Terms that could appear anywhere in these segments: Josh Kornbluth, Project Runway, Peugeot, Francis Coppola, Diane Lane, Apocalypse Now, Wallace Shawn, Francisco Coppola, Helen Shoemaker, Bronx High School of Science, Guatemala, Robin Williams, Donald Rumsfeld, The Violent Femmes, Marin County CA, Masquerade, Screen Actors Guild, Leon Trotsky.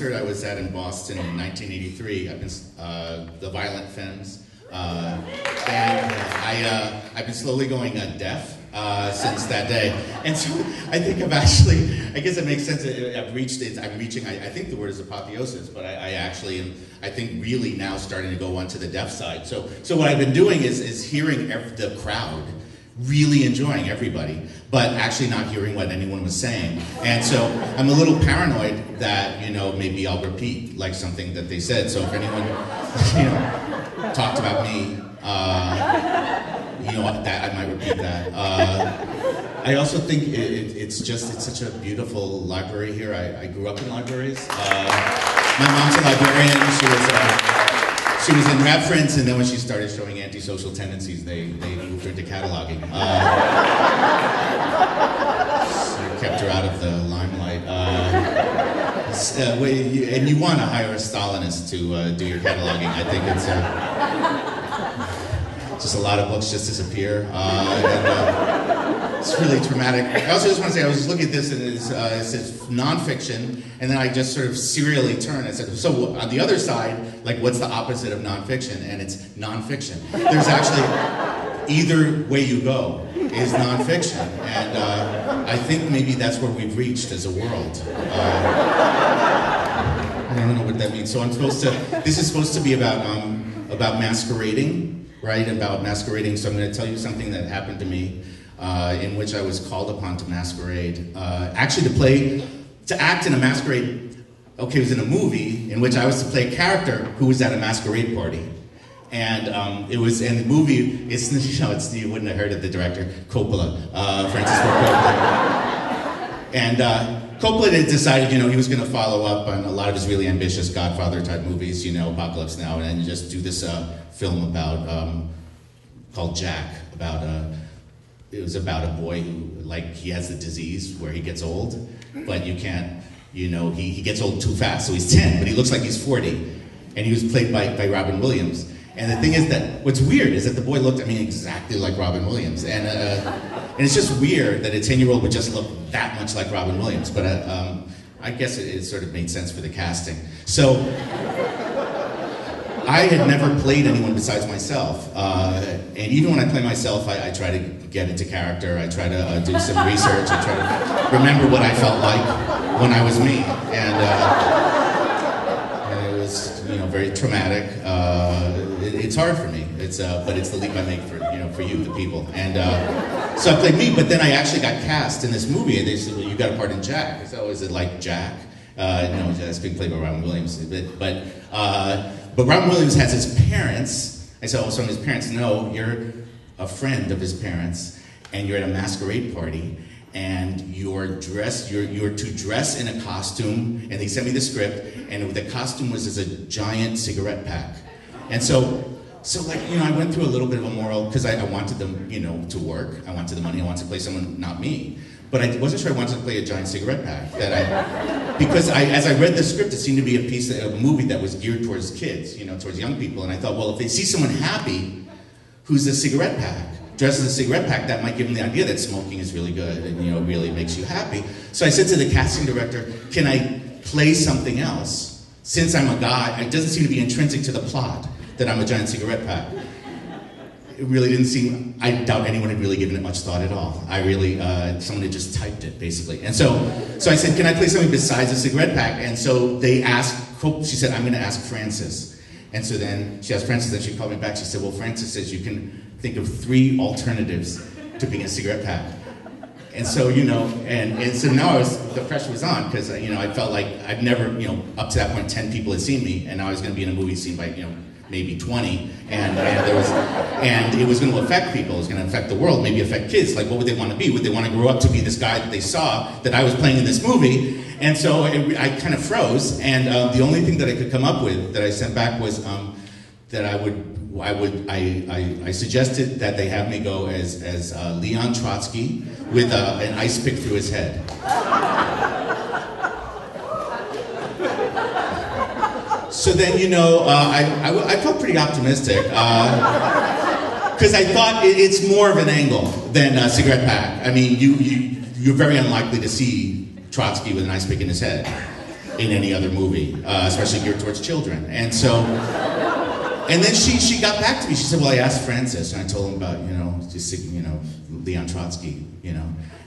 concert I was at in Boston in 1983. I've been The Violent Femmes, and I've been slowly going deaf since that day. And so I think I've actually, I guess it makes sense. I've reached it. I'm reaching. I think the word is apotheosis, but I actually am. I think really now starting to go onto the deaf side. So what I've been doing is hearing the crowd. Really enjoying everybody, but actually not hearing what anyone was saying. And so I'm a little paranoid that, you know, maybe I'll repeat like something that they said. So if anyone, you know, talked about me, you know, that I might repeat that. I also think it's such a beautiful library here. I grew up in libraries. My mom's a librarian. She was she was in reference, and then when she started showing antisocial tendencies, they moved her into cataloging. So kept her out of the limelight. And you want to hire a Stalinist to do your cataloging. I think it's just a lot of books just disappear. It's really traumatic. I also just want to say, I was just looking at this, and it says nonfiction, and then I just sort of serially turn. I said, so on the other side, like, what's the opposite of nonfiction? And it's nonfiction. There's actually, either way you go is nonfiction. And I think maybe that's where we've reached as a world. I don't know what that means. So I'm supposed to, this is supposed to be about masquerading, right? About masquerading. So I'm going to tell you something that happened to me. In which I was called upon to masquerade, actually to act in a masquerade. Okay, it was in a movie in which I was to play a character who was at a masquerade party, and the movie is, you know, it's, you wouldn't have heard of the director, Coppola, Francisco Coppola, and Coppola had decided, you know, he was going to follow up on a lot of his really ambitious Godfather type movies, you know, Apocalypse Now, and then just do this film about called Jack about. It was about a boy who, like, he has the disease where he gets old, but you can't, you know, he gets old too fast. So he's 10, but he looks like he's 40. And he was played by Robin Williams. And the thing is that, what's weird is that the boy looked, I mean, exactly like Robin Williams. And it's just weird that a 10-year-old would just look that much like Robin Williams. But I guess it sort of made sense for the casting. So I had never played anyone besides myself. And even when I play myself, I try to get into character. I try to do some research. I try to remember what I felt like when I was me. And it was, you know, very traumatic. It's hard for me. It's but it's the leap I make for, you know, for you, the people. And so I played me, but then I actually got cast in this movie. And they said, well, you got a part in Jack. I said, oh, is it like Jack? No, that's being played by Robin Williams. But Robin Williams has his parents. I said, oh, so his parents know you're a friend of his parents, and you're at a masquerade party, and you're to dress in a costume, and they sent me the script, and the costume was as a giant cigarette pack. And so like, you know, I went through a little bit of a moral, because I wanted them, you know, to work. I wanted the money. I wanted to play someone, not me. But I wasn't sure I wanted to play a giant cigarette pack. Because as I read the script, it seemed to be a piece of a movie that was geared towards kids, you know, towards young people. And I thought, well, if they see someone happy, who's a cigarette pack, dressed as a cigarette pack, that might give them the idea that smoking is really good and, you know, really makes you happy. So I said to the casting director, can I play something else? Since I'm a guy, it doesn't seem to be intrinsic to the plot that I'm a giant cigarette pack. It really didn't seem, I doubt anyone had really given it much thought at all. I really, someone had just typed it, basically. And so I said, can I play something besides a cigarette pack? And so they asked, she said, I'm gonna ask Francis. And so then she asked Francis, and she called me back. She said, well, Francis says you can think of 3 alternatives to being a cigarette pack. And so, you know, and so now the pressure was on, because, you know, I felt like I'd never, you know, up to that point, 10 people had seen me, and now I was gonna be in a movie seen by, you know, maybe 20, and it was going to affect people. It was going to affect the world, maybe affect kids. Like, what would they want to be? Would they want to grow up to be this guy that they saw that I was playing in this movie? And so I kind of froze. And the only thing that I could come up with that I sent back was that I suggested that they have me go as Leon Trotsky with an ice pick through his head. So then, you know, I felt pretty optimistic, because I thought it's more of an angle than a cigarette pack. I mean, you're very unlikely to see Trotsky with an ice pick in his head. in any other movie, especially geared towards children. And so, and then she got back to me. She said, well, I asked Francis, and I told him about, Leon Trotsky,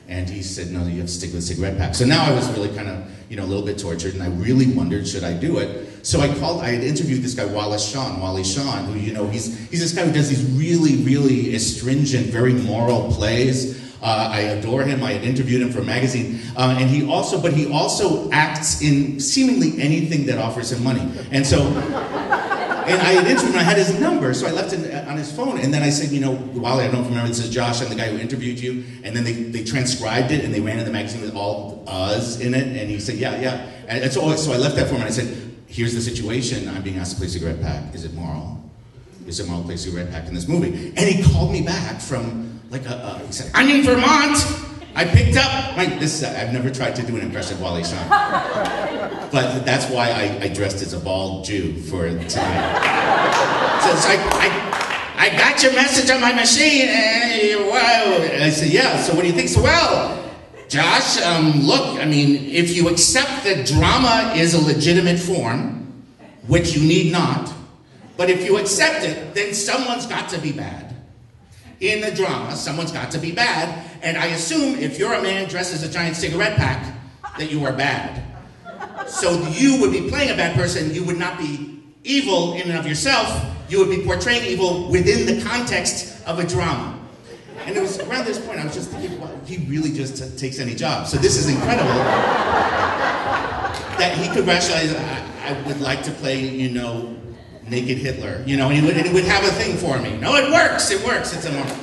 And he said, no, you have to stick with a cigarette pack. So now I was really kind of, a little bit tortured, and I really wondered, should I do it? So I had interviewed this guy, Wallace Shawn, who, he's this guy who does these really, really astringent, very moral plays. I adore him. I had interviewed him for a magazine. And he also acts in seemingly anything that offers him money. And so, and I had interviewed him, I had his number, so I left it on his phone, and then I said, Wally, I don't remember, this is Josh, I'm the guy who interviewed you, and then they transcribed it, and they ran in the magazine with all us in it, and he said, yeah, and so I left that for him, and I said, here's the situation, I'm being asked to play cigarette pack, is it moral? Is it moral to play cigarette pack in this movie? And he called me back from, he said, I'm in Vermont! I picked up I've never tried to do an impression of Wally Shawn. But that's why I dressed as a bald Jew for tonight. So I got your message on my machine, and I said, yeah, so what do you think? So, well, Josh, look, if you accept that drama is a legitimate form, which you need not, but if you accept it, then someone's got to be bad. In the drama, someone's got to be bad, and I assume if you're a man dressed as a giant cigarette pack, that you are bad. So you would be playing a bad person, you would not be evil in and of yourself, you would be portraying evil within the context of a drama. And it was around this point I was just thinking, wow, he really just takes any job. So this is incredible that he could rationalize, I would like to play, Naked Hitler, and it would have a thing for me. No, it works, it's a moral.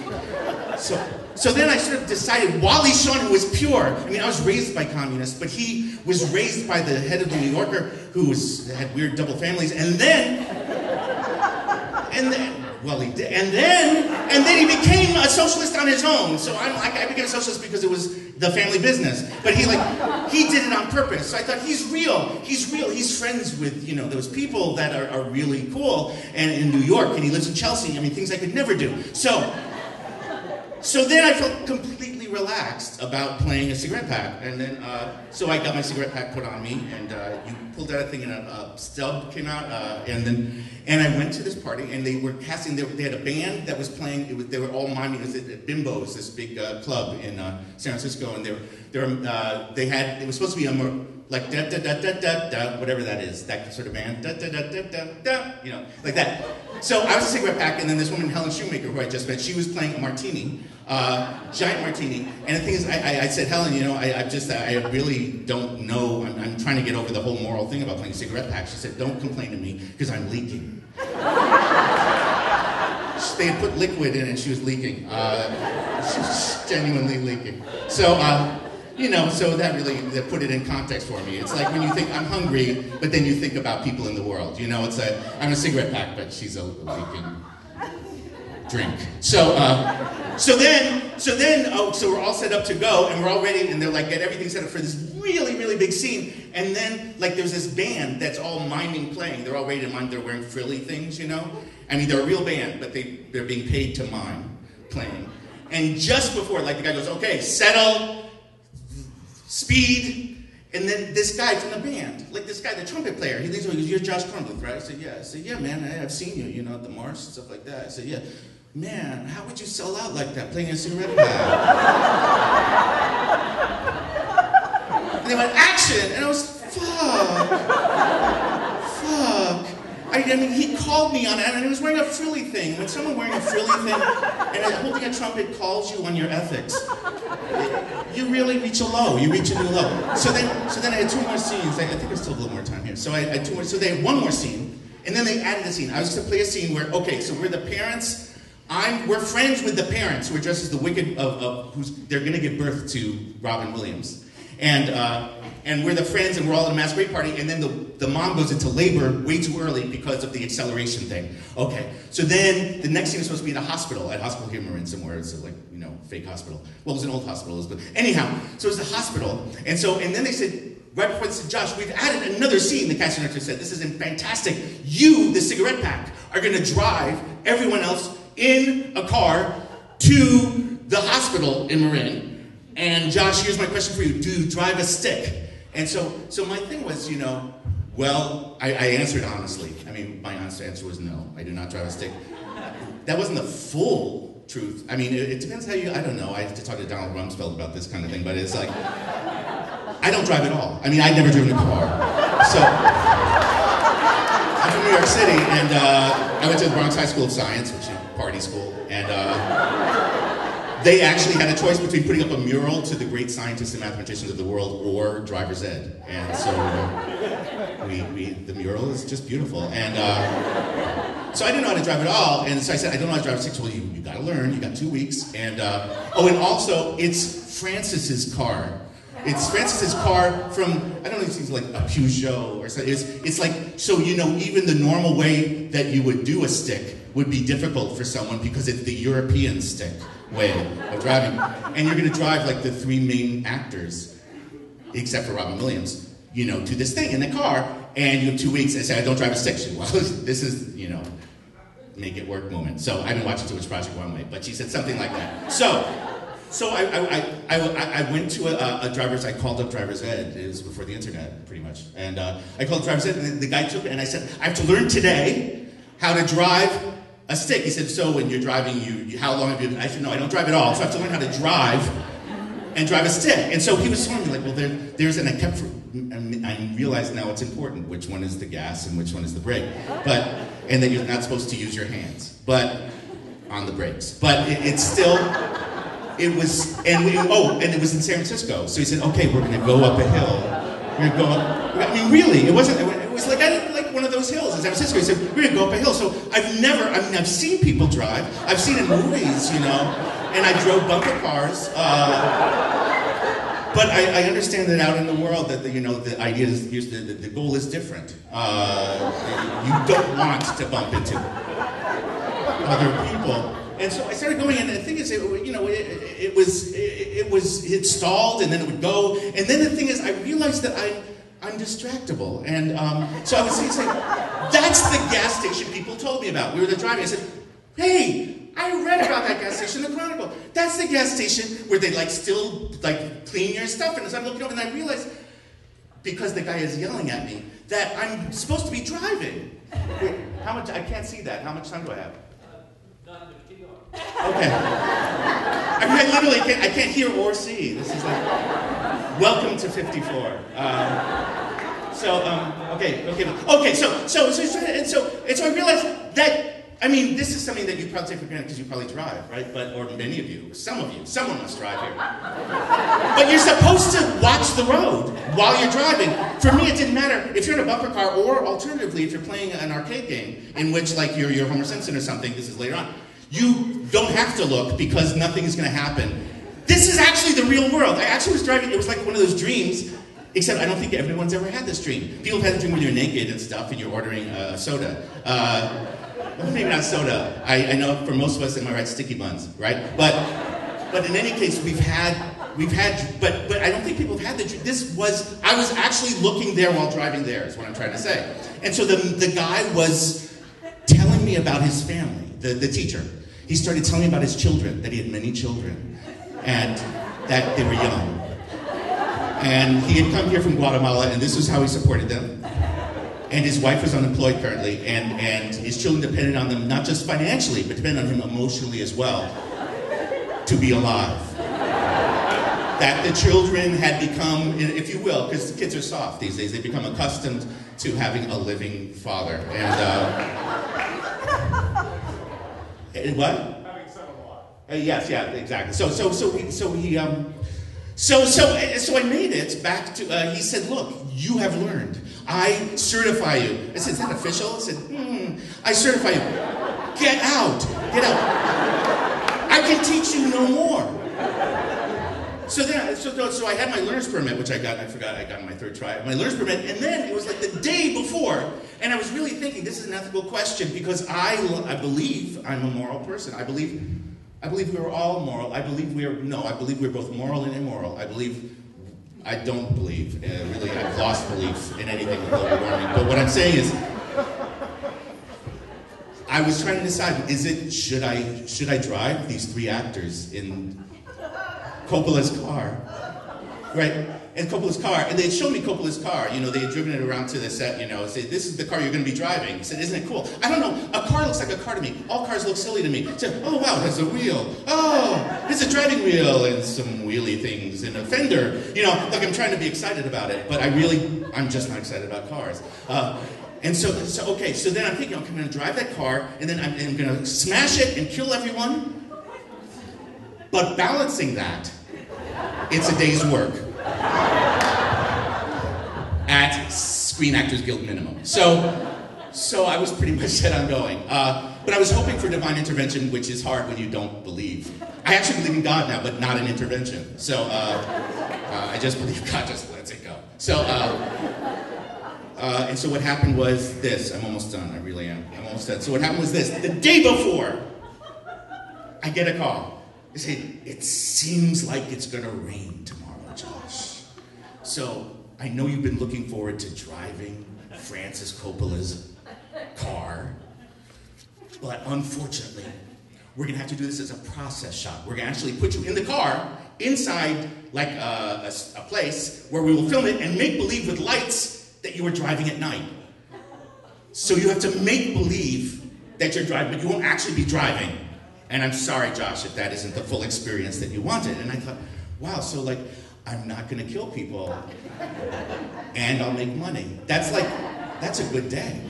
So then I sort of decided, Wally Shawn, who was pure, I was raised by communists, but he was raised by the head of the New Yorker, who had weird double families, and then he became a socialist on his own, so I became a socialist because it was the family business, but he did it on purpose. So I thought, he's real, he's friends with, those people that are really cool, and in New York, and he lives in Chelsea, things I could never do. So then I felt completely relaxed about playing a cigarette pack, and then, so I got my cigarette pack put on me, and you pulled out a thing, and a stub came out, and I went to this party, and they were casting, they had a band that was playing, they were all miming, it was at Bimbo's, this big club in San Francisco, and it was supposed to be like da da da da da da, whatever that is, that sort of band, da da da da da da, like that. So I was a cigarette pack, and then this woman, Helen Shoemaker, who I just met, she was playing a martini, giant martini. And the thing is, I said, Helen, I really don't know, I'm trying to get over the whole moral thing about playing cigarette pack. She said, don't complain to me, because I'm leaking. They had put liquid in, and she was leaking. She was genuinely leaking. So, so that really, that put it in context for me. It's like when you think, I'm hungry, but then you think about people in the world. It's I'm a cigarette pack, but she's a leaking drink. So we're all set up to go, and we're all ready, and they're get everything set up for this really, really big scene, and then, there's this band that's all miming playing. They're all ready to mime, they're wearing frilly things, they're a real band, but they're being paid to mime playing. And just before, the guy goes, okay, settle, speed, and then this guy from the band, the trumpet player, he leans over, he goes, you're Josh Kornbluth, right? I said, yeah, man, I've seen you, at the Mars, stuff like that. I said, yeah. Man, how would you sell out like that, playing a cigarette pack? And they went, action! And I was, fuck. He called me on it, and he was wearing a frilly thing. When someone wearing a frilly thing and holding a trumpet calls you on your ethics, you really reach a low. You reach a new level. So then I had two more scenes. I think there's still a little more time here. So I had two more. So they had one more scene, and then they added a scene. I was to play a scene where, so we're the parents. We're friends with the parents who are dressed as the wicked they're gonna give birth to Robin Williams. And we're the friends, and we're all at a masquerade party, and then the mom goes into labor way too early because of the acceleration thing. Okay, so then the next scene is supposed to be at a hospital here in Marin somewhere, it's fake hospital. Well, it was an old hospital, but anyhow, so it was the hospital. And then they said, right before they said, Josh, we've added another scene, the casting director said, this is fantastic. You, the cigarette pack, are gonna drive everyone else in a car to the hospital in Marin. And Josh, here's my question for you. Do you drive a stick? And so my thing was, well, I answered honestly. I mean, my honest answer was no, I do not drive a stick. That wasn't the full truth. I mean, it depends how you, I don't know, I have to talk to Donald Rumsfeld about this kind of thing, but it's like, I don't drive at all. I mean, I'd never driven a car. So, I'm from New York City, and I went to the Bronx High School of Science, which is a party school, and they actually had a choice between putting up a mural to the great scientists and mathematicians of the world or driver's ed. And so, the mural is just beautiful. And so I didn't know how to drive at all, and so I said, I don't know how to drive a six. Well, you gotta learn, you got 2 weeks. And and also, it's Francis's car. It's Francis's car from, I don't know if it's like a Peugeot or something. It's like, so even the normal way that you would do a stick would be difficult for someone because it's the European stick way of driving. And you're gonna drive like the three main actors, except for Robin Williams, to this thing in the car, and you have 2 weeks and say, I don't drive a stick. Well, this is, make it work moment. So I've been watching too much Project Runway, but she said something like that. So I went to a driver's, I called up driver's ed, it was before the internet, pretty much. And I called driver's ed, and the guy took it, and I said, I have to learn today how to drive a stick. He said, so when you're driving, how long have you been? I said, no, I don't drive at all, so I have to learn how to drive and drive a stick. And so he was telling me, like, well, there's, and I realize now it's important, which one is the gas and which one is the brake. And that you're not supposed to use your hands, but on the brakes. But it's still, it was, and it was in San Francisco. So he said, okay, we're gonna go up a hill. We're gonna go up, I mean, really, it was like, I didn't like one of those hills in San Francisco. He said, we're gonna go up a hill. So I've seen people drive. I've seen in movies, and I drove bumper cars. But I understand that out in the world that, the idea is, the goal is different. You don't want to bump into other people. And so I started going, and the thing is, it stalled, and then it would go, and then the thing is, I realized that I'm distractible, and so I would say, that's the gas station people told me about. We were there driving, I said, hey, I read about that gas station in the Chronicle. That's the gas station where they still clean your stuff, and as I'm looking over, and I realized, because the guy is yelling at me, that I'm supposed to be driving. Wait, I can't see that, how much time do I have? Okay. I mean, I literally can't hear or see. This is like, welcome to 54. So I realized that, this is something that you probably take for granted because you probably drive, right? Or many of you, some of you, someone must drive here. But you're supposed to watch the road while you're driving. For me, it didn't matter if you're in a bumper car, or alternatively, if you're playing an arcade game in which, like, you're Homer Simpson or something, this is later on. You don't have to look because nothing is gonna happen. This is actually the real world. I actually was driving, it was like one of those dreams, except I don't think everyone's ever had this dream. People have had the dream when you're naked and stuff and you're ordering soda. Maybe not soda. I know for most of us, am I right, sticky buns, right? But in any case, but I don't think people have had the dream. I was actually looking there while driving there, is what I'm trying to say. And so the guy was telling me about his family, the teacher. He started telling me about his children, that he had many children, and that they were young. And he had come here from Guatemala, and this was how he supported them. And his wife was unemployed currently, and his children depended on them, not just financially, but depended on him emotionally as well, to be alive. That the children had become, if you will, because kids are soft these days, they become accustomed to having a living father. And what? Having said a lot. Yes, yeah, exactly. So I made it back to. He said, "Look, you have learned. I certify you." I said, "Is that official?" I said, "I certify you. Get out, get out. I can teach you no more." So I had my learner's permit, which I got. I forgot I got my third try. My learner's permit, and then it was like the day before. And I was really thinking, this is an ethical question, because I believe I'm a moral person. I believe we are all moral. I believe we're both moral and immoral. I don't believe, really, I've lost belief in anything global warming. But what I'm saying is, I was trying to decide, should I drive these three actors in Coppola's car, right? and Coppola's car, and they'd show me Coppola's car. You know, they had driven it around to the set, you know, and said, this is the car you're going to be driving. He said, isn't it cool? I don't know, a car looks like a car to me. All cars look silly to me. I said, oh wow, it has a wheel. Oh, it's a driving wheel and some wheelie things and a fender. You know, like I'm trying to be excited about it, but I'm just not excited about cars. So then I'm thinking, I'm going to drive that car, and then I'm going to smash it and kill everyone. But balancing that, it's a day's work at Screen Actors Guild minimum. So I was pretty much set on going. But I was hoping for divine intervention, which is hard when you don't believe. I actually believe in God now, but not in intervention. So I just believe God just lets it go. So what happened was this. I'm almost done. I really am. I'm almost done. So what happened was this. The day before, I get a call. They say, it seems like it's going to rain tomorrow, Josh. So I know you've been looking forward to driving Francis Coppola's car. But unfortunately, we're going to have to do this as a process shot. We're going to actually put you in the car, inside like a place where we will film it and make believe with lights that you were driving at night. So you have to make believe that you're driving, but you won't actually be driving. And I'm sorry, Josh, if that isn't the full experience that you wanted. And I thought, wow, so like, I'm not gonna kill people and I'll make money. That's a good day.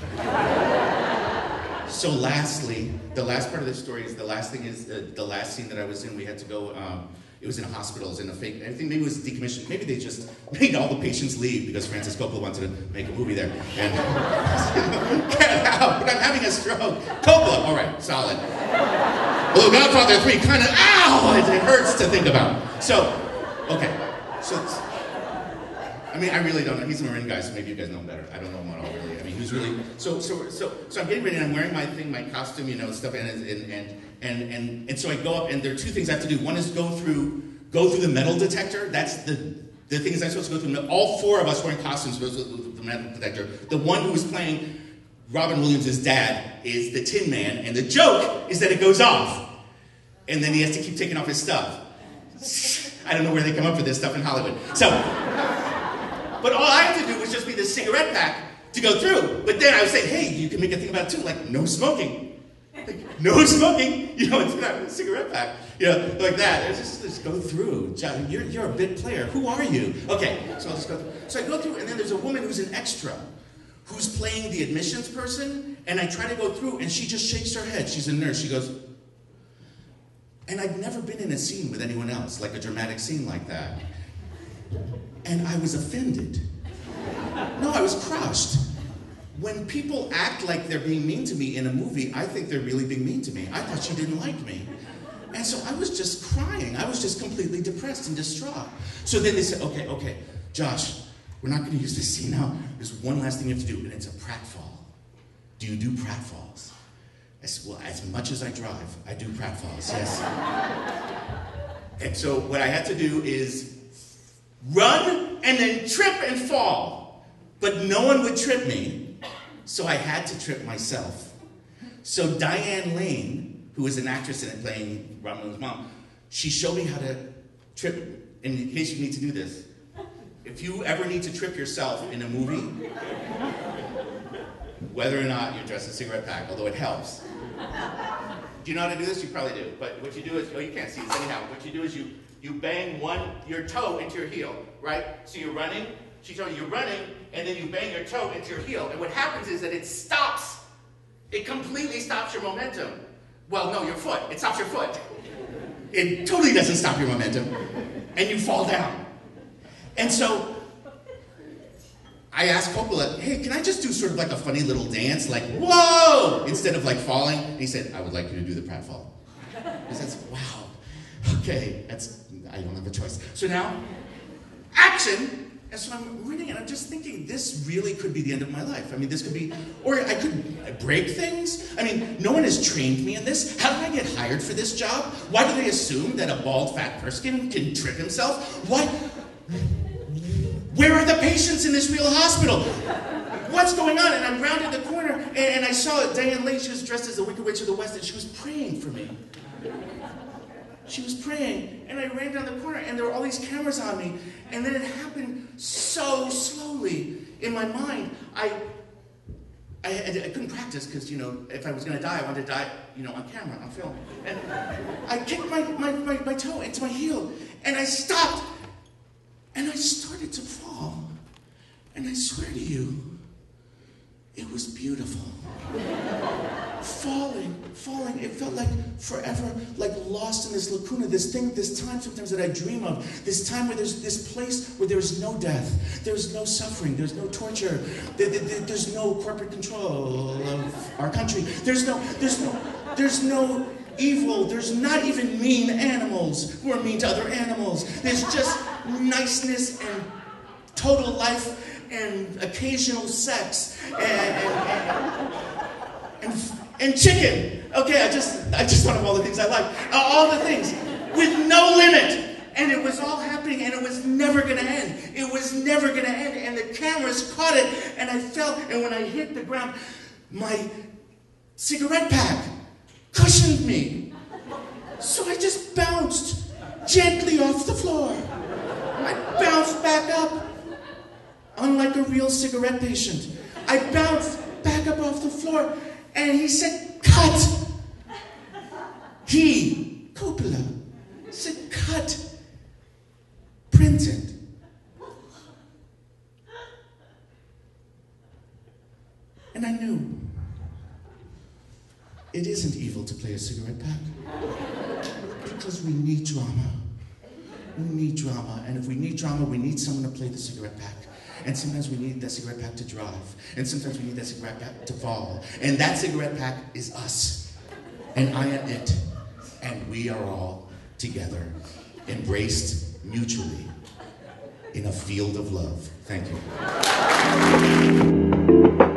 So lastly, the last part of the story is, the last scene that I was in, we had to go, it was in a hospital, it was in a fake, I think maybe it was decommissioned, maybe they just made all the patients leave because Francis Coppola wanted to make a movie there. And get out, but I'm having a stroke. Coppola, all right, solid. Well, Godfather 3, kind of, ow, it hurts to think about. I mean, I really don't know. He's a Marin guy, so maybe you guys know him better. I don't know him at all, really. I mean, he was really... So I'm getting ready, and I'm wearing my thing, my costume, you know, stuff, and so I go up, and there are two things I have to do. One is go through the metal detector. That's the thing is I'm supposed to go through. All four of us wearing costumes supposed to go through the metal detector. The one who was playing Robin Williams' dad is the Tin Man, and the joke is that it goes off. And then he has to keep taking off his stuff. I don't know where they come up with this stuff in Hollywood. But all I had to do was just be the cigarette pack to go through. But then I was saying, hey, you can make a thing about it too, like no smoking. Like, no smoking, you know, it's not a cigarette pack, you know, like that. Just go through. John, you're a bit player. Who are you? Okay, so I'll just go through. So I go through, and then there's a woman who's an extra, who's playing the admissions person, and I try to go through, and she just shakes her head. She's a nurse. She goes, and I've never been in a scene with anyone else, like a dramatic scene like that. And I was offended. No, I was crushed. When people act like they're being mean to me in a movie, I think they're really being mean to me. I thought she didn't like me. And so I was just crying. I was just completely depressed and distraught. So then they said, okay, Josh, we're not gonna use this scene now. There's one last thing you have to do, and it's a pratfall. Do you do pratfalls? I said, well, as much as I drive, I do pratfalls, yes. And so what I had to do is run and then trip and fall. But no one would trip me, so I had to trip myself. So Diane Lane, who is an actress in it playing Robin Williams' mom, she showed me how to trip, and in case you need to do this. If you ever need to trip yourself in a movie, whether or not you're dressed in a cigarette pack, although it helps. Do you know how to do this? You probably do, but what you do is, oh, you can't see this anyhow. What you do is you bang your toe into your heel, right? So you're running, she told you you're running, and then you bang your toe into your heel. And what happens is that it completely stops your momentum. Well, no, your foot, it stops your foot. It totally doesn't stop your momentum. And you fall down. And so I asked Coppola, hey, can I just do sort of like a funny little dance, like, whoa, instead of like falling? And he said, I would like you to do the pratfall. I said, wow. Okay, I don't have a choice. So now, action! And so I'm reading and I'm just thinking, this really could be the end of my life. I mean, this could be, or I could break things. I mean, no one has trained me in this. How did I get hired for this job? Why do they assume that a bald, fat person can trip himself? What? Where are the patients in this real hospital? What's going on? And I rounded the corner and I saw Diane Lane. She was dressed as the Wicked Witch of the West and she was praying for me. she was praying, and I ran down the corner, and there were all these cameras on me. And then it happened so slowly in my mind. I couldn't practice because, you know, if I was going to die, I wanted to die, you know, on camera, on film. And I kicked my toe into my heel, and I stopped, and I started to fall. And I swear to you, it was beautiful. Falling, it felt like forever, like lost in this lacuna, this thing, this time sometimes that I dream of, this time where there's this place where there's no death, there's no suffering, there's no torture, there's no corporate control of our country, there's no evil, there's not even mean animals who are mean to other animals, there's just niceness and total life and occasional sex and chicken. Okay, I just thought of all the things I like, all the things with no limit, and it was all happening, and it was never gonna end. It was never gonna end, and the cameras caught it, and I felt, and when I hit the ground, my cigarette pack cushioned me, so I just bounced gently off the floor. I bounced back up. Unlike a real cigarette patient, I bounced back up off the floor, and he said, "Cut!" He, Coppola, said, "Cut. Print it." And I knew it isn't evil to play a cigarette pack, because we need drama. We need drama, and if we need drama, we need someone to play the cigarette pack. And sometimes we need that cigarette pack to drive. And sometimes we need that cigarette pack to fall. And that cigarette pack is us. And I am it. And we are all together, embraced mutually in a field of love. Thank you.